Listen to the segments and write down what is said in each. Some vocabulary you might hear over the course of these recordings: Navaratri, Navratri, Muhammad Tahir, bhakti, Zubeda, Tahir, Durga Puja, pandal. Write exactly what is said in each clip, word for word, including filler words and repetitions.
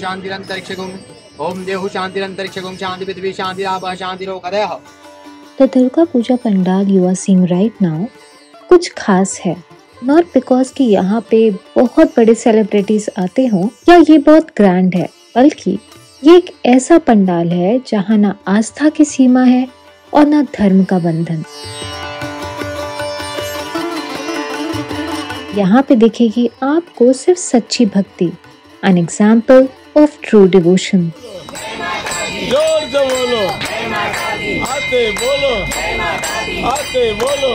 शांतिरंतरिक्षगुं ओम देहु शांतिरंतरिक्षगुं शांति पृथ्वी शांति आभा शांति लोकदेह। The Durga Puja pandal you are seeing right now कुछ खास है, नॉट बिकॉज कि यहाँ पे बहुत बड़े सेलिब्रिटीज आते हों या ये बहुत ग्रैंड है, बल्कि ये एक ऐसा पंडाल है जहाँ ना आस्था की सीमा है और ना धर्म का बंधन। यहाँ पे दिखेगी आपको सिर्फ सच्ची भक्ति, an example of true devotion. आते बोलो, आते बोलो,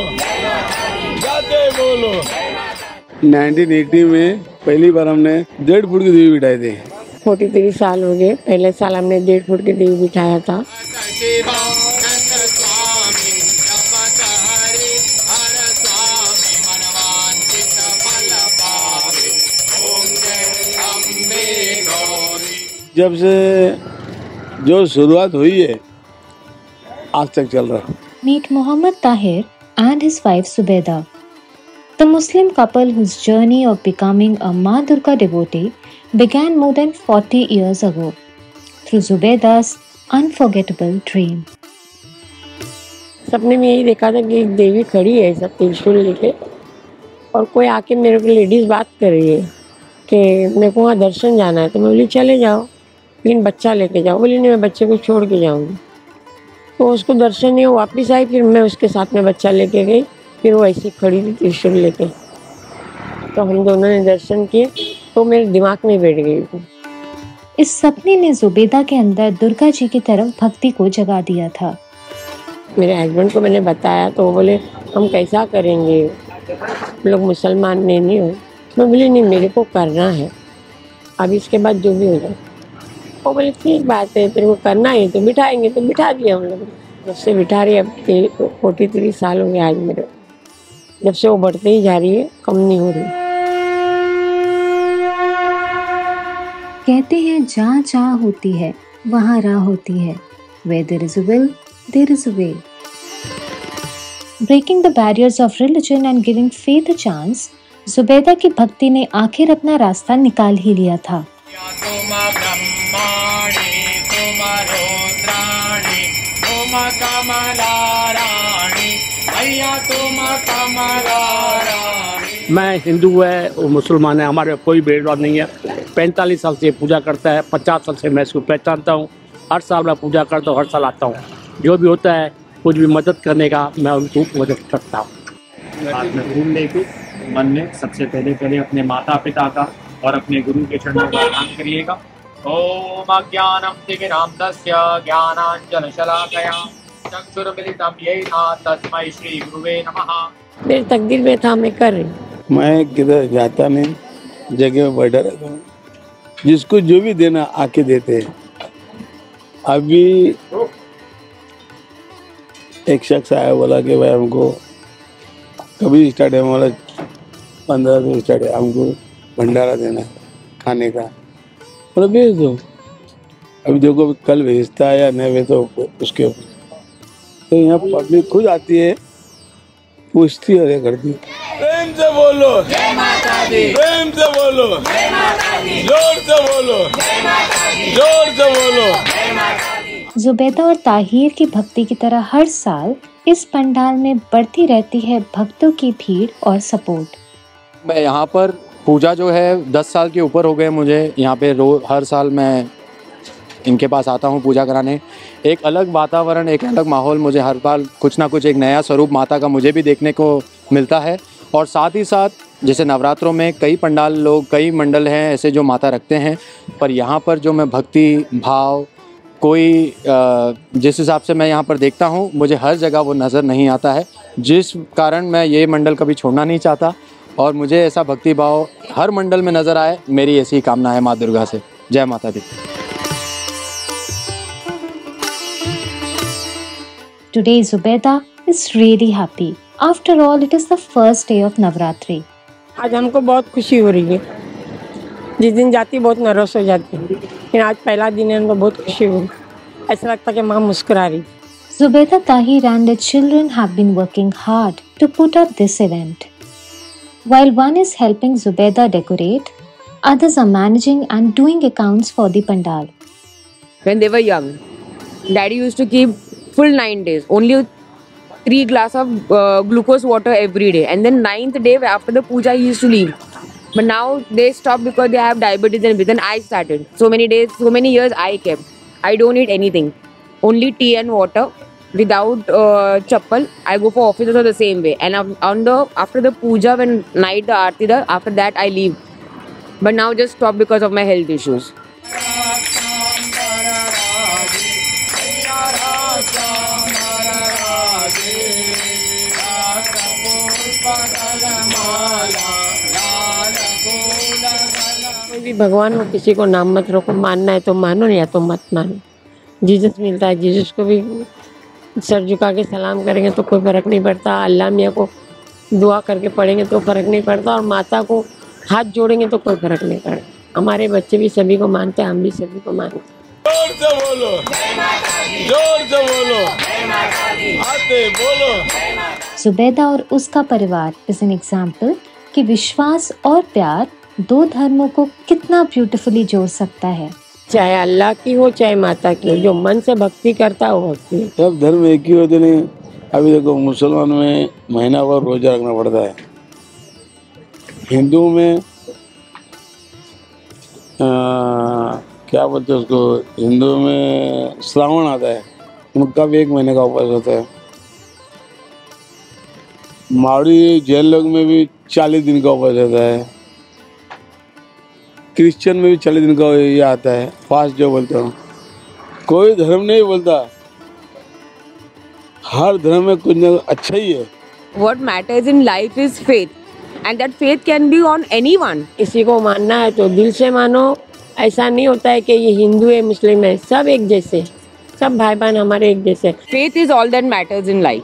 जाते बोलो। उन्नीस सौ अस्सी में पहली बार हमने डेढ़ फुट की देवी बिठाए थे। फोर्टी थ्री साल हो गए, पहले साल हमने डेढ़ फुट की देवी बिठाया था। जब से जो शुरुआत हुई है आज तक चल रहा। Meet Muhammad Tahir and his wife Zubeda, the Muslim couple whose journey of becoming a Ma Durga devotee began more than forty years ago through Zubeda's unforgettable dream. सबने में यही देखा था कि एक देवी खड़ी है सब त्रिशूल लेके और कोई आके मेरे को लेडीज बात कर रही है कि मेरे को वहाँ दर्शन जाना है। तो मैं बोली चले जाओ लेकिन बच्चा लेके जाओ। बोली नहीं मैं बच्चे को छोड़ के जाऊँगी। तो उसको दर्शन नहीं, वापस आई, फिर मैं उसके साथ में बच्चा लेके गई, फिर वो ऐसी खड़ी थी त्रिशूल लेके, तो हम दोनों ने दर्शन किए तो मेरे दिमाग में बैठ गई थी। इस सपने ने ज़ुबैदा के अंदर दुर्गा जी की तरफ भक्ति को जगा दिया था। मेरे हस्बैंड को मैंने बताया तो वो बोले हम कैसा करेंगे, लोग मुसलमान नहीं, नहीं हो। मैं बोली नहीं मेरे को करना है, अब इसके बाद जो भी हो जाए। वो बोले ठीक बात है, तेरे को करना ही तो बिठाएंगे, तो बिठा दिया हम लोग। जब से बिठा रही है अब फोर्टी थ्री साल हो गए आज मेरे, जब से वो बढ़ते ही जा रही है, कम नहीं हो रही। कहते हैं जहाँ चाह होती है वहाँ राह होती है, where there is a will there is a way. Breaking the barriers of religion and giving faith a chance, Zubaida की भक्ति ने आखिर अपना रास्ता निकाल ही लिया था। मैं हिंदू है और मुसलमान है, हमारे कोई भेदभाव नहीं है। पैंतालीस साल से पूजा करता है, पचास साल से मैं इसको पहचानता हूँ। हर साल मैं पूजा करता हूँ, हर साल आता हूँ। जो भी होता है कुछ भी मदद करने का मैं उनको मदद करता हूँ। घूमने की मन में सबसे पहले पहले अपने माता पिता का और अपने गुरु के चरणों का ध्यान करिएगा। ओम अज्ञानम तिमिरांधस्य ज्ञानांजनशलाकया चक्षुर्मीलितं येन तस्मै श्री गुरुवे नमः। मेरी तकदीर में था, मैं कर रही। मैं किधर जाता नहीं, जगह में बैठा रहता हूँ। जिसको जो भी देना आके देते हैं। अभी एक शख्स आया बोला कि भाई हमको कभी स्टार्ट है, बोला पंद्रह दिन स्टार्ट है, हमको भंडारा देना खाने का। मतलब भेज दो, अभी देखो कल भेजता है या नहीं भेजता उसके ऊपर। तो यहाँ पब्लिक खुद आती है, पूछती है, करती है। प्रेम से बोलो, प्रेम से बोलो, जोर से बोलो, जोर से बोलो। ज़ुबैदा और ताहिर की भक्ति की तरह हर साल इस पंडाल में बढ़ती रहती है भक्तों की भीड़ और सपोर्ट। मैं यहाँ पर पूजा जो है दस साल के ऊपर हो गए मुझे यहाँ पे, रोज हर साल मैं इनके पास आता हूँ पूजा कराने। एक अलग वातावरण, एक अलग माहौल, मुझे हर बार कुछ ना कुछ एक नया स्वरूप माता का मुझे भी देखने को मिलता है। और साथ ही साथ जैसे नवरात्रों में कई पंडाल लोग, कई मंडल हैं ऐसे जो माता रखते हैं, पर यहाँ पर जो मैं भक्ति भाव कोई जिस हिसाब से मैं यहाँ पर देखता हूँ मुझे हर जगह वो नज़र नहीं आता है, जिस कारण मैं ये मंडल कभी छोड़ना नहीं चाहता। और मुझे ऐसा भक्ति भाव हर मंडल में नजर आए, मेरी ऐसी कामना है माँ दुर्गा से। जय माता दी। Today Zubeda is really happy. After all, it is the first day of Navratri. आज हमको बहुत खुशी हो रही है। जिस दिन जाती बहुत नर्वस हो जाती है, लेकिन आज पहला दिन है, हमको बहुत खुशी हो रही है। ऐसा लगता है कि माँ मुस्कुरा रही। Zubeda, Tahir and the children have been working hard to put up this event. While one is helping Zubeda decorate, Others are managing and doing accounts for the pandal. When they were young, Daddy used to keep full nine days, only three glass of uh, glucose water every day, and then ninth day after the puja he used to leave. But now they stopped because they have diabetes and then I started. So many days, so many years I kept. I don't eat anything, only tea and water. Without uh, chappal, I go for office also the same way. And on the after the puja, when night the aarti, the after that I leave. But now just stop because of my health issues. भगवान को किसी को नाम मात्र को मानना है तो मानो, या तो मत मानो। जीसस मिलता है, जीसस को भी सर झुका के सलाम करेंगे तो कोई फ़र्क नहीं पड़ता, अल्लाह मियाँ को दुआ करके पढ़ेंगे तो फ़र्क नहीं पड़ता, और माता को हाथ जोड़ेंगे तो कोई फ़र्क नहीं पड़ता। हमारे बच्चे भी सभी को मानते हैं, हम भी सभी को मानते हैं। जोर से बोलो, जोर से बोलो, आते बोलो। ज़ुबैदा और उसका परिवार इज एन एग्जाम्पल कि विश्वास और प्यार दो धर्मों को कितना ब्यूटिफुली जोड़ सकता है। चाहे अल्लाह की हो चाहे माता की हो, जो मन से भक्ति करता हो भक्ति। सब धर्म एक ही होते नहीं। अभी देखो मुसलमान में महीना भर रोजा रखना पड़ता है, हिंदू में आ, क्या बोलते हैं उसको, हिंदू में श्रावण आता है, उनका भी एक महीने का उपवास होता है। मारवाड़ी जैन लोग में भी चालीस दिन का उपवास होता है। क्रिश्चियन में भी चालीस दिन का ये आता है फास्ट जो बोलते हो। कोई धर्म नहीं बोलता, हर धर्म में कुछ न अच्छा ही है। What matters in life is faith, and that faith can be on anyone. किसी को मानना है तो दिल से मानो, ऐसा नहीं होता है कि ये हिंदू है मुस्लिम है, सब एक जैसे, सब भाई बहन हमारे एक जैसे। Faith is all that matters in life.